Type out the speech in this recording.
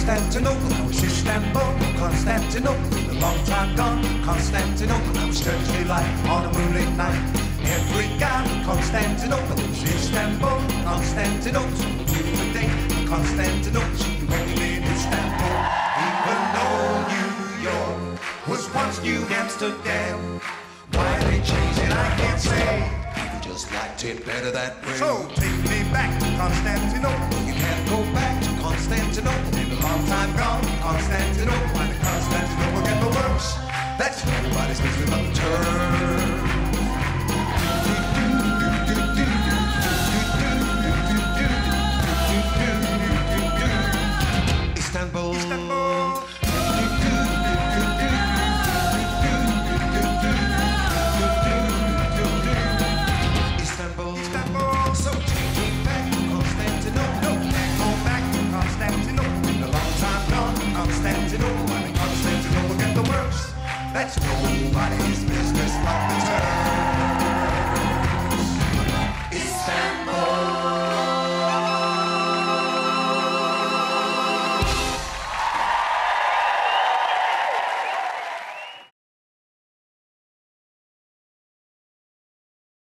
Constantinople, I was Istanbul, Constantinople, a long time gone, Constantinople, I was Thursday light on a moonlit night. Every guy, Constantinople, I was Istanbul, Constantinople, so beautiful day, Constantinople, so you went in Istanbul. Even though New York was once New Amsterdam, why they changed it I can't say. People just liked it better that way. So take me back to Constantinople, you can't go back to Constantinople. Long time gone, Constantinople, why did Constantinople get the worst? That's what everybody's business about the turn. Istanbul, Istanbul. Istanbul, Istanbul. So take me back to Constantinople, can't go back to Constantinople. Constantinople, I mean Constantinople get the worst. That's nobody's business but the turn.